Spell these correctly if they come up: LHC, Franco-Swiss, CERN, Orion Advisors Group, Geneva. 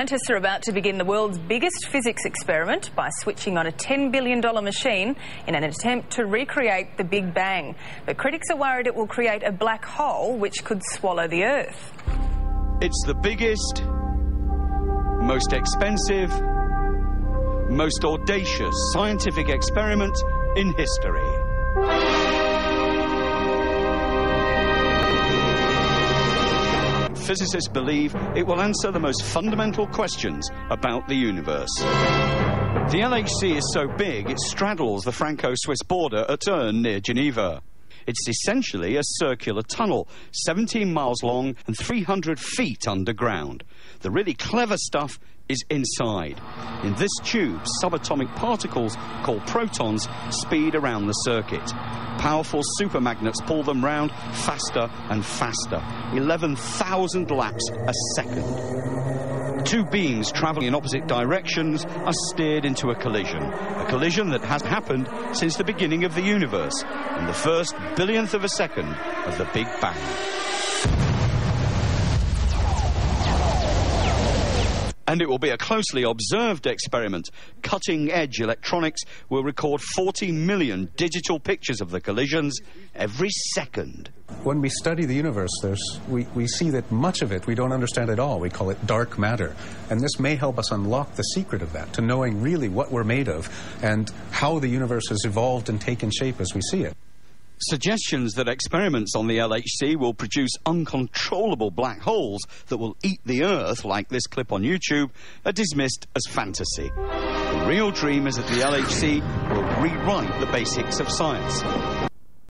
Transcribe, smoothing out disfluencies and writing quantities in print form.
Scientists are about to begin the world's biggest physics experiment by switching on a $10 billion machine in an attempt to recreate the Big Bang. But critics are worried it will create a black hole which could swallow the Earth. It's the biggest, most expensive, most audacious scientific experiment in history. Physicists believe it will answer the most fundamental questions about the universe. The LHC is so big it straddles the Franco-Swiss border at CERN near Geneva. It's essentially a circular tunnel, 17 miles long and 300 feet underground. The really clever stuff is inside. In this tube, subatomic particles, called protons, speed around the circuit. Powerful supermagnets pull them round faster and faster, 11,000 laps a second. Two beams travelling in opposite directions are steered into a collision that has happened since the beginning of the universe, in the first billionth of a second of the Big Bang. And it will be a closely observed experiment. Cutting-edge electronics will record 40 million digital pictures of the collisions every second. When we study the universe, we see that much of it we don't understand at all. We call it dark matter. And this may help us unlock the secret of that, to knowing really what we're made of and how the universe has evolved and taken shape as we see it. Suggestions that experiments on the LHC will produce uncontrollable black holes that will eat the Earth, like this clip on YouTube, are dismissed as fantasy. The real dream is that the LHC will rewrite the basics of science.